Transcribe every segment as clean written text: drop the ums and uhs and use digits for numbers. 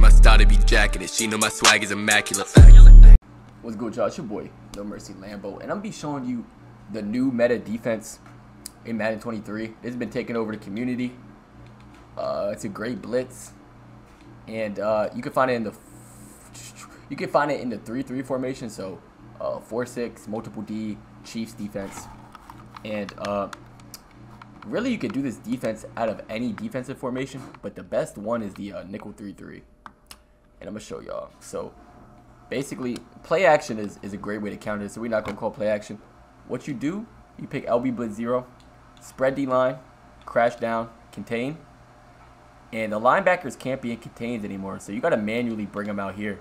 jacking, my style to be jacking it. She know my swag is immaculate. What's good, y'all? It's your boy, NoMercyLambo, and I'm be showing you the new meta defense in Madden 23. It's been taking over the community. It's a great blitz, and you can find it in the 3-3 formation. So 4-6, multiple D, Chiefs defense, and really you can do this defense out of any defensive formation, but the best one is the Nickel 3-3, and I'm gonna show y'all. So basically, play action is a great way to counter this, so we're not gonna call play action. What you do, you pick LB Blitz 0, spread D line, crash down, contain, and the linebackers can't be in contains anymore, so you gotta manually bring them out here.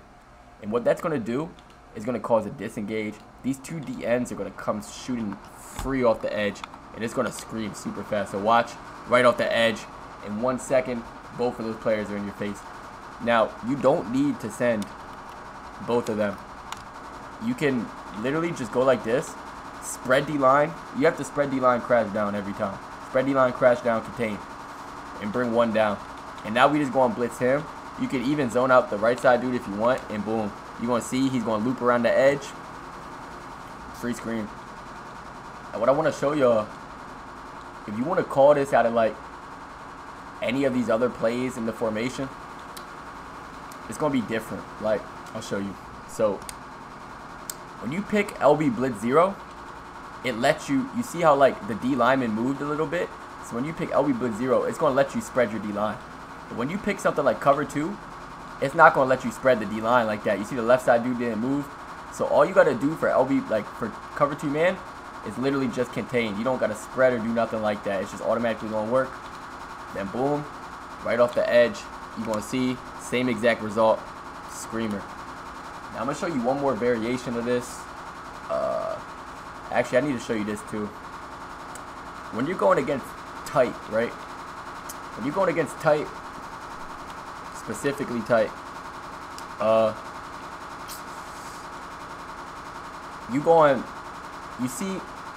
And what that's gonna do is gonna cause a disengage. These two DNs are gonna come shooting free off the edge, and it's gonna scream super fast. So watch, right off the edge, in 1 second, both of those players are in your face. Now, you don't need to send both of them. You can literally just go like this, spread D line. You have to spread D line, crash down every time. Spread D line, crash down, contain, and bring one down. And now we just go and blitz him. You can even zone out the right side dude if you want, and boom. You're gonna see he's gonna loop around the edge. Free screen. And what I wanna show y'all, if you wanna call this out of like any of these other plays in the formation, it's gonna be different. Like, I'll show you. So when you pick LB Blitz 0, it lets you see how like the D lineman moved a little bit. So when you pick LB Blitz 0, it's gonna let you spread your D line. But when you pick something like cover 2, it's not gonna let you spread the D line like that. You see the left side dude didn't move. So all you gotta do for LB, like for cover 2 man, is literally just contain. You don't gotta spread or do nothing like that. It's just automatically gonna work. Then boom, right off the edge, you're gonna see same exact result, screamer. Now I'm gonna show you one more variation of this. Actually, I need to show you this too. When you're going against tight, right? When you're going against tight, specifically tight, you see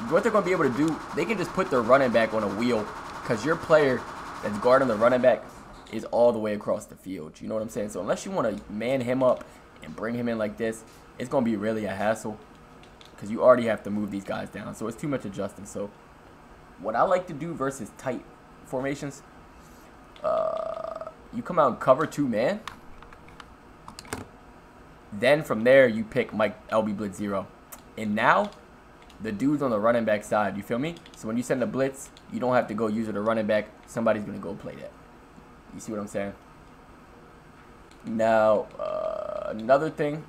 what they're going to be able to do. They can just put their running back on a wheel, because your player that's guarding the running back is all the way across the field. You know what I'm saying? So unless you want to man him up and bring him in like this, it's going to be really a hassle, because you already have to move these guys down. So it's too much adjusting. So what I like to do versus tight formations, you come out and cover 2 man. Then from there, you pick LB Blitz 0. And now, the dude's on the running back side. You feel me? So when you send the blitz, you don't have to go use it or running back. Somebody's going to go play that. You see what I'm saying? Now, another thing,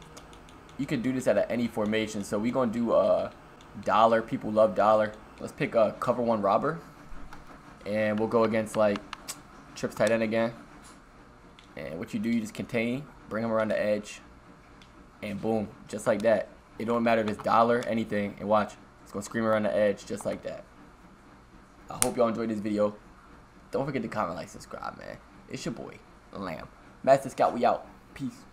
you can do this out of any formation. So we're going to do dollar. People love dollar. Let's pick a cover 1 robber. And we'll go against, like, trips tight end again. And what you do, you just contain, bring them around the edge, and boom, just like that. It don't matter if it's dollar, anything, and watch, it's gonna scream around the edge just like that. I hope y'all enjoyed this video. Don't forget to comment, like, subscribe, man. It's your boy, Lamb. Master Scout, we out. Peace.